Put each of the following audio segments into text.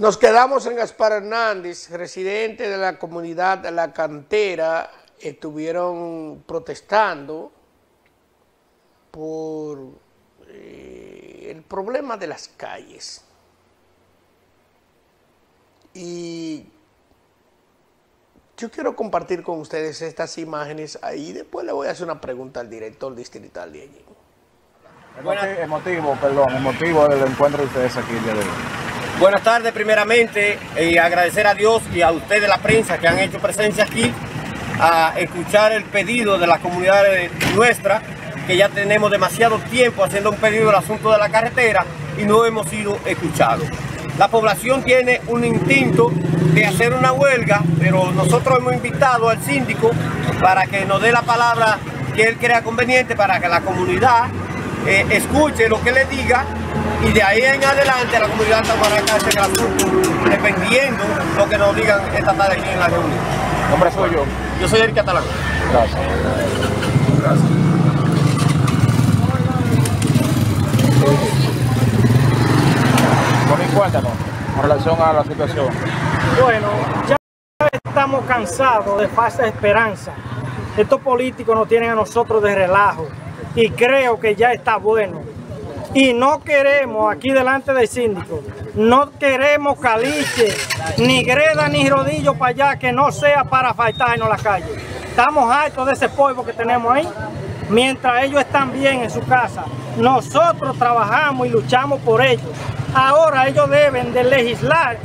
Nos quedamos en Gaspar Hernández, residente de la comunidad La Cantera. Estuvieron protestando por el problema de las calles. Y yo quiero compartir con ustedes estas imágenes ahí. Después le voy a hacer una pregunta al director distrital de allí. El motivo del encuentro de ustedes aquí el día de hoy. Buenas tardes, primeramente, y agradecer a Dios y a ustedes, la prensa, que han hecho presencia aquí a escuchar el pedido de la comunidad nuestra, que ya tenemos demasiado tiempo haciendo un pedido del asunto de la carretera y no hemos sido escuchados. La población tiene un instinto de hacer una huelga, pero nosotros hemos invitado al síndico para que nos dé la palabra que él crea conveniente para que la comunidad escuche lo que le diga, y de ahí en adelante la comunidad tomará cartas en el asunto, dependiendo lo que nos digan esta tarde aquí en la reunión. ¿Nombre soy yo? Yo soy Erick Atalacón. Gracias. Gracias. Bueno, y cuéntanos, en relación a la situación. Bueno, ya estamos cansados de falsa esperanza. Estos políticos nos tienen a nosotros de relajo. Y creo que ya está bueno. Y no queremos, aquí delante del síndico, no queremos caliche, ni greda, ni rodillo para allá, que no sea para faltarnos la calle. Estamos hartos de ese polvo que tenemos ahí. Mientras ellos están bien en su casa, nosotros trabajamos y luchamos por ellos. Ahora ellos deben de legislar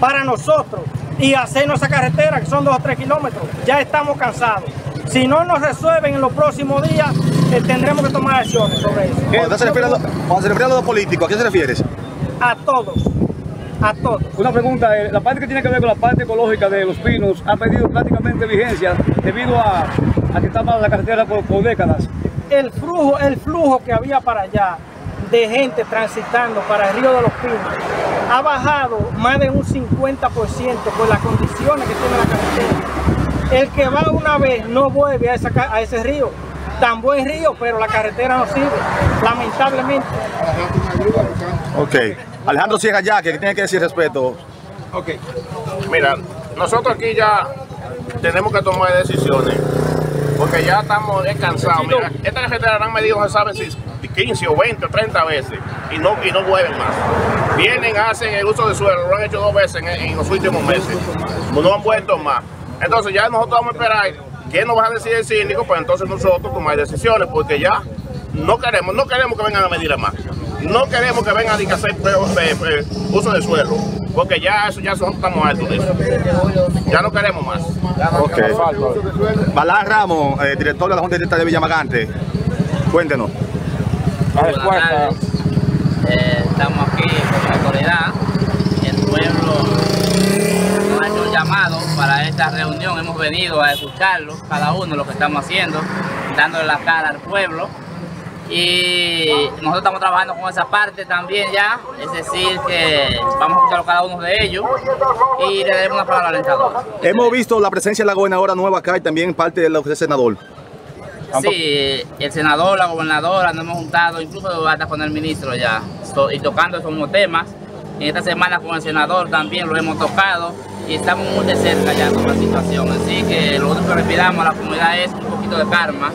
para nosotros y hacernos esa carretera, que son 2 o 3 kilómetros. Ya estamos cansados. Si no nos resuelven en los próximos días, tendremos que tomar acciones sobre eso. Cuando se refiere a los políticos, ¿a qué se refiere? A todos, a todos. Una pregunta, la parte que tiene que ver con la parte ecológica de Los Pinos ha perdido prácticamente vigencia debido a que está mal la carretera por décadas. El flujo que había para allá de gente transitando para el río de Los Pinos ha bajado más de un 50% por las condiciones que tiene la carretera. El que va una vez no vuelve a ese río, tan buen río, pero la carretera no sirve, lamentablemente. Ok, Alejandro Ciega, ya, que tiene que decir respeto. Ok, mira, nosotros aquí ya tenemos que tomar decisiones, porque ya estamos descansados. Mira, esta carretera la han medido, ya saben, si 15 o 20 o 30 veces y no vuelven más. Vienen, hacen el uso de suelo, lo han hecho 2 veces en los últimos meses, no han vuelto más. Entonces ya nosotros vamos a esperar que nos va a decir el síndico, pues entonces nosotros tomar decisiones, porque ya no queremos que vengan a medir más. No queremos que vengan a hacer uso de suelo, porque ya eso ya son, estamos altos de eso. Ya no queremos más. Okay. Balá Ramos, director de la Junta Directiva de Villa Magante. Cuéntenos. Estamos aquí con la autoridad, el pueblo. Llamado para esta reunión, hemos venido a escucharlo, cada uno lo que estamos haciendo, dándole la cara al pueblo, y nosotros estamos trabajando con esa parte también ya, es decir que vamos a escuchar cada uno de ellos y le daremos una palabra alentadora. Hemos visto la presencia de la gobernadora nueva acá y también parte del senador. Sí, el senador, la gobernadora, nos hemos juntado incluso hasta con el ministro ya, y tocando esos mismos temas. En esta semana con el senador también lo hemos tocado y estamos muy de cerca ya con la situación. Así que lo único que respiramos a la comunidad es un poquito de calma,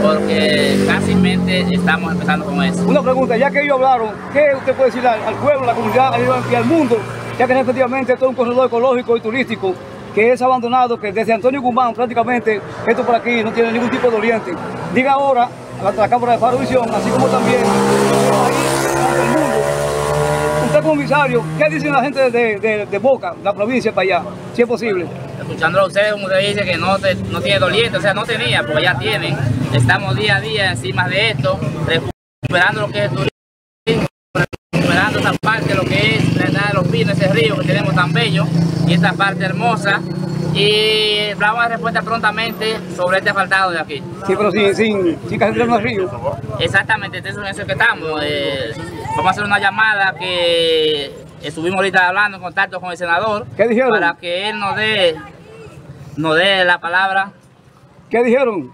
porque casi estamos empezando con eso. Una pregunta, ya que ellos hablaron, ¿qué usted puede decir al pueblo, a la comunidad y al mundo? Ya que efectivamente esto es un corredor ecológico y turístico que es abandonado, que desde Antonio Guzmán prácticamente esto por aquí no tiene ningún tipo de oriente. Diga ahora a la Cámara de Farvisión, así como también al mundo. Comisario, ¿qué dicen la gente de Boca, la provincia para allá, si es posible? Escuchándolo a ustedes, como usted dice, que no tiene doliente, o sea, no tenía, porque ya tienen. Estamos día a día encima de esto, recuperando lo que es el turismo, recuperando esa parte, lo que es la entrada de Los Pinos, ese río que tenemos tan bello, y esta parte hermosa. Y vamos a dar respuesta prontamente sobre este asfaltado de aquí. Sí, pero sin carretera no hay río. Exactamente, eso es en eso que estamos. Vamos a hacer una llamada que estuvimos ahorita hablando en contacto con el senador. ¿Qué dijeron? Para que él nos dé la palabra. ¿Qué dijeron?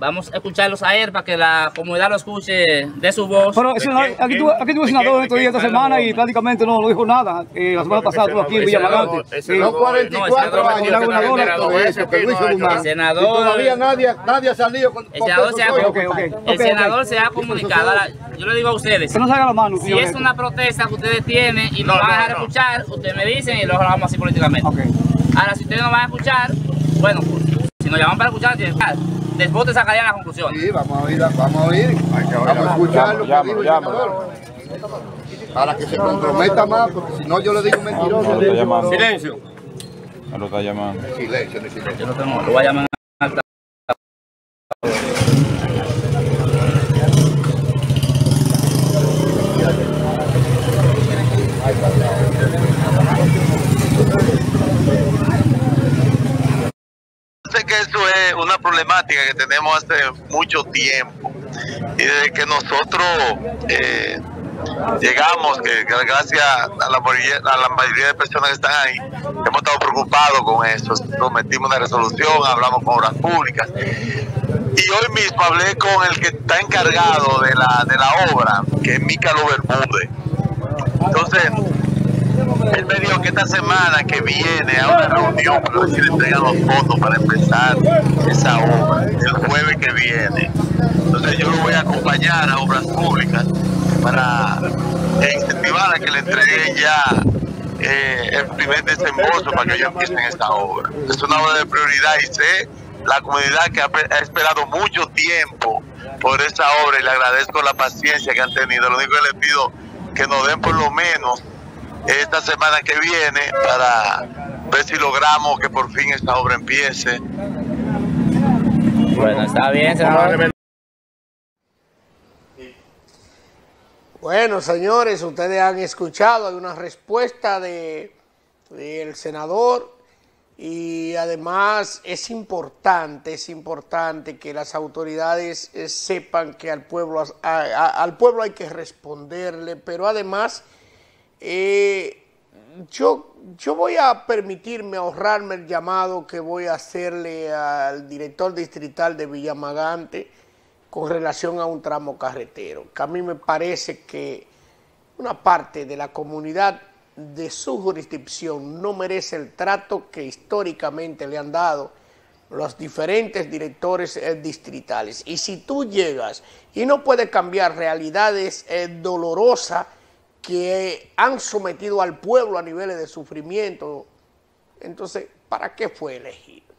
Vamos a escucharlos a él para que la comunidad lo escuche de su voz. Pero aquí tuvo un senador estos días esta semana y prácticamente no dijo nada. La semana pasada estuvo aquí en Villa Magante. No, 44 años. El senador. Todavía nadie ha salido con el senador se ha comunicado. Yo le digo a ustedes, si es una protesta que ustedes tienen y no van a dejar escuchar, ustedes me dicen y lo hablamos así políticamente. Ahora, si ustedes no van a escuchar, bueno, si nos llaman para escuchar, tienen que escuchar. Después te sacarían la conclusión. Sí, vamos a oír. Vamos a escuchar lo que dijo el senador. Para que se comprometa más, porque si no yo le digo mentiroso. Silencio. Me lo está llamando. Silencio. Yo no tengo, lo voy a llamar en alta. Una problemática que tenemos hace mucho tiempo y desde que nosotros llegamos, que gracias a la mayoría de personas que están ahí, hemos estado preocupados con eso, sometimos una resolución, hablamos con obras públicas y hoy mismo hablé con el que está encargado de la obra, que es Micalo Bermúdez. Entonces él me dijo que esta semana que viene a una reunión para ver si le entregan los fondos para empezar esa obra, el jueves que viene. Entonces yo lo voy a acompañar a obras públicas para incentivar a que le entreguen ya el primer desembolso para que ellos empiecen esta obra. Es una obra de prioridad y sé la comunidad que ha esperado mucho tiempo por esa obra y le agradezco la paciencia que han tenido. Lo único que les pido que nos den por lo menos esta semana que viene para ver si logramos que por fin esta obra empiece. Bueno, está bien, señor. Bueno, señores, ustedes han escuchado, hay una respuesta del senador y además es importante que las autoridades sepan que al pueblo hay que responderle, pero además yo voy a permitirme ahorrarme el llamado que voy a hacerle al director distrital de Villa Magante con relación a un tramo carretero, que a mí me parece que una parte de la comunidad de su jurisdicción no merece el trato que históricamente le han dado los diferentes directores distritales. Y si tú llegas y no puedes cambiar realidades dolorosas que han sometido al pueblo a niveles de sufrimiento, entonces, ¿para qué fue elegido?